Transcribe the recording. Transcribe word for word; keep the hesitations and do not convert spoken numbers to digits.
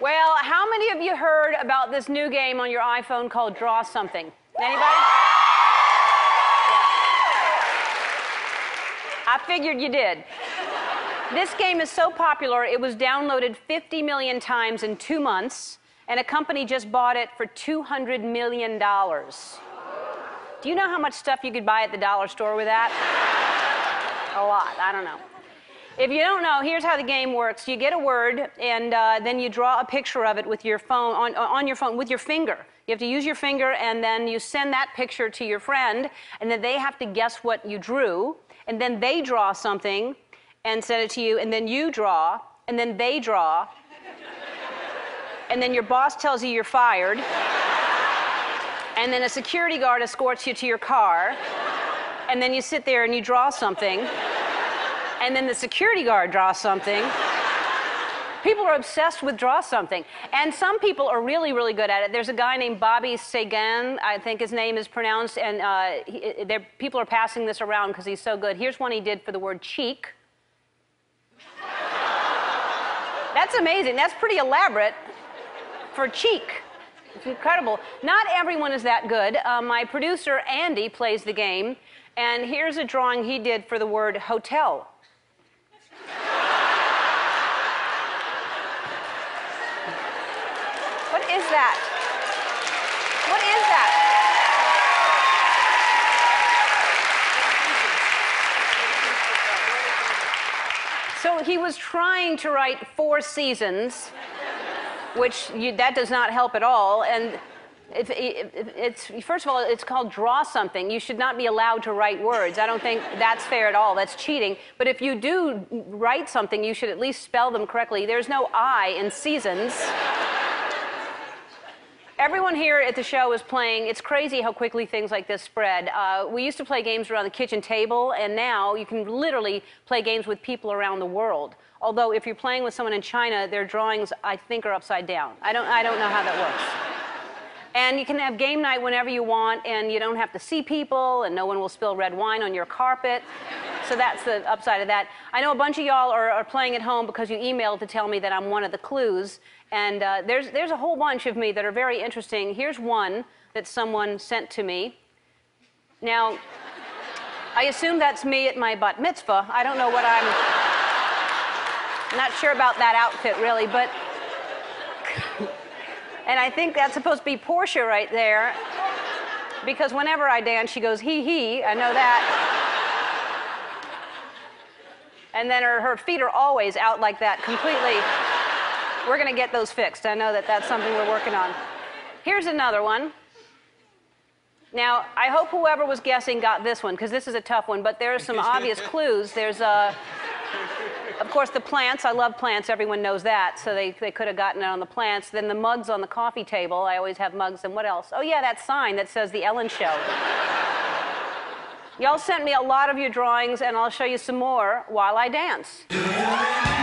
Well, how many of you heard about this new game on your iPhone called Draw Something? Anybody? I figured you did. This game is so popular, it was downloaded fifty million times in two months, and a company just bought it for two hundred million dollars. Do you know how much stuff you could buy at the dollar store with that? A lot, I don't know. If you don't know, here's how the game works. You get a word, and uh, then you draw a picture of it with your phone, on, on your phone, with your finger. You have to use your finger, and then you send that picture to your friend, and then they have to guess what you drew, and then they draw something, and send it to you, and then you draw, and then they draw, and then your boss tells you you're fired, and then a security guard escorts you to your car, and then you sit there and you draw something, and then the security guard draws something. People are obsessed with Draw Something, and some people are really, really good at it. There's a guy named Bobby Sagan, I think his name is pronounced, and uh, he, people are passing this around because he's so good. Here's one he did for the word cheek. That's amazing. That's pretty elaborate for cheek. It's incredible. Not everyone is that good. Uh, my producer, Andy, plays the game. And here's a drawing he did for the word hotel. What is that? What is that? So he was trying to write four seasons, which you, that does not help at all. And if, if, if it's, first of all, it's called Draw Something. You should not be allowed to write words. I don't think that's fair at all. That's cheating. But if you do write something, you should at least spell them correctly. There's no I in seasons. Everyone here at the show is playing. It's crazy how quickly things like this spread. Uh, we used to play games around the kitchen table, and now you can literally play games with people around the world. Although, if you're playing with someone in China, their drawings, I think, are upside down. I don't, I don't know how that works. And you can have game night whenever you want, and you don't have to see people, and no one will spill red wine on your carpet. So that's the upside of that. I know a bunch of y'all are, are playing at home because you emailed to tell me that I'm one of the clues. And uh, there's, there's a whole bunch of me that are very interesting. Here's one that someone sent to me. Now, I assume that's me at my bat mitzvah. I don't know what I'm... Not sure about that outfit, really, but... And I think that's supposed to be Portia right there. Because whenever I dance, she goes, hee hee. I know that. And then her, her feet are always out like that, completely. We're going to get those fixed. I know that that's something we're working on. Here's another one. Now, I hope whoever was guessing got this one, because this is a tough one, but there are some obvious clues. There's, uh, of course, the plants. I love plants. Everyone knows that, so they, they could have gotten it on the plants. Then the mugs on the coffee table. I always have mugs. And what else? Oh, yeah, that sign that says The Ellen Show. Y'all sent me a lot of your drawings, and I'll show you some more while I dance.